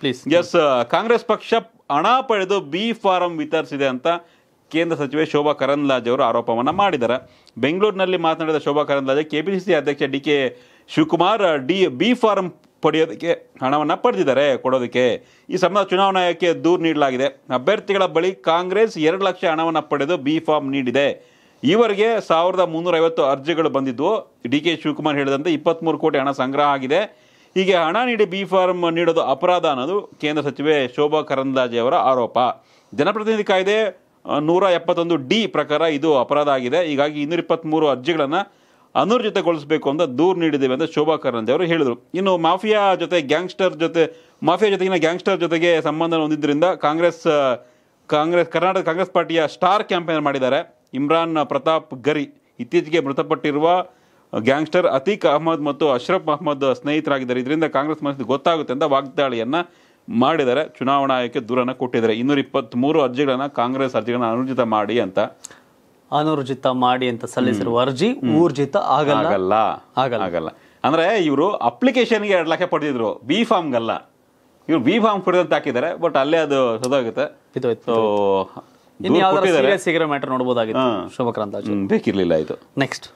please. Yes, Congress Paksha Ana Paredo B Forum with Arsidanta. ಕೇಂದ್ರ ಸಚಿವೆ ಶೋಭಾ ಕರಂದ್ಲಾಜೆ ಅವರು ಆರೋಪವನ್ನ ಮಾಡಿದ್ದಾರೆ. ಬೆಂಗಳೂರಿನಲ್ಲಿ ಮಾತನಾಡಿದ ಶೋಭಾ ಕರಂದ್ಲಾಜೆ ಕೆಪಿಸಿಸಿ ಅಧ್ಯಕ್ಷ ಡಿಕೆ ಶಿವಕುಮಾರ್ ಬಿ ಫಾರಂ ಪಡೆಯೋದಕ್ಕೆ ಹಣವನ್ನು ಪಡೆದಿದ್ದಾರೆ ಕೊಡೋದಕ್ಕೆ. ಈ ಸಂಬಂಧ ಚುನಾವಣಾ ಆಯೋಗಕ್ಕೆ ದೂರು ನೀಡಲಾಗಿದೆ. ಅಭ್ಯರ್ಥಿಗಳ ಬಳಿ ಕಾಂಗ್ರೆಸ್ 2 ಲಕ್ಷ ಹಣವನ್ನು ಪಡೆದು ಬಿ ಫಾರ್ಮ್ ನೀಡಿದೆ. ಈವರೆಗೆ 1350 ಅರ್ಜಿಗಳು ಬಂದಿದ್ದವು. ಡಿಕೆ ಶಿವಕುಮಾರ್ ಹೇಳಿದಂತೆ 23 ಕೋಟಿ ಹಣ ಸಂಗ್ರಹ ಆಗಿದೆ. ಹೀಗೆ ಹಣ ನೀಡಿ ಬಿ ಫಾರ್ಮ್ ನೀಡೋದು ಅಪರಾಧ ಅನ್ನೋದು ಕೇಂದ್ರ ಸಚಿವೆ ಶೋಭಾ ಕರಂದ್ಲಾಜೆ ಅವರ ಆರೋಪ. ಜನಪ್ರತಿನಿಧಿ ಕಾಯ್ದೆ 171D ಪ್ರಕಾರ ಇದು ಅಪರಾಧ ಆಗಿದೆ. ಹೀಗಾಗಿ 223 ಅರ್ಜಿಗಳನ್ನು ಅನುರ್ಜಿತಗೊಳಿಸಬೇಕು ಅಂತ ದೂರು ನೀಡಿದ್ದೇವೆ ಅಂತ ಶೋಭಾ ಕರಂದ್ಲಾಜೆ ಅವರು ಹೇಳಿದರು. ಇನ್ನು ಮಾಫಿಯಾ ಜೊತೆಗಿನ ಗ್ಯಾಂಗ್ಸ್ಟರ್ ಜೊತೆಗೆ ಸಂಬಂಧ ಹೊಂದಿದ್ದರಿಂದ ಕಾಂಗ್ರೆಸ್ ಪಾರ್ಟಿಯ ಸ್ಟಾರ್ ಕ್ಯಾಂಪೇನರ್ ಮಾಡಿದ್ದಾರೆ ಇಮ್ರಾನ್ ಪ್ರತಾಪ್ ಗರಿ. ಇತ್ತೀಚೆಗೆ ಮೃತಪಟ್ಟಿರುವ ಗ್ಯಾಂಗ್ಸ್ಟರ್ ಅತೀಕ್ ಅಹಮದ್ ಮತ್ತು ಅಶ್ರಫ್ ಅಹಮದ್ ಸ್ನೇಹಿತರಾಗಿದ್ದಾರೆ. ಇದರಿಂದ ಕಾಂಗ್ರೆಸ್ ಮನಸ್ಸು ಗೊತ್ತಾಗುತ್ತೆ ಅಂತ ವಾಗ್ದಾಳಿಯನ್ನು ಮಾಡಿದರೆ ಚುನಾವಣಾ ಆಯೋಗಕ್ಕೆ ದೂರನ್ನು ಕೊಟ್ಟಿದ್ದಾರೆ. 223 ಅರ್ಜಿಗಳನ್ನು ಕಾಂಗ್ರೆಸ್ ಅರ್ಜಿಗಳನ್ನು ಅನುರ್ಜಿತ ಮಾಡಿ ಅಂತ ಸಲ್ಲಿಸಿರುವ ಅರ್ಜಿ ಊರ್ಜಿತ ಆಗಲ್ಲ ಅಂದ್ರೆ ಇವರು ಅಪ್ಲಿಕೇಶನ್ಗೆ 2 ಲಕ್ಷ ಪಡೆದಿದ್ರು, ಬಿ ಫಾರ್ಮ್ಗಲ್ಲ. ಇವ್ರು ಬಿ ಫಾರ್ಮ್ ಪಡೆದಂತ ಹಾಕಿದ್ದಾರೆ, ಬಟ್ ಅಲ್ಲೇ ಅದು ಸದಾಗುತ್ತೆ. ಶೋಭಾ ಕರಂದ್ಲಾಜೆ ಬೇಕಿರ್ಲಿಲ್ಲ ಇದು. ನೆಕ್ಸ್ಟ್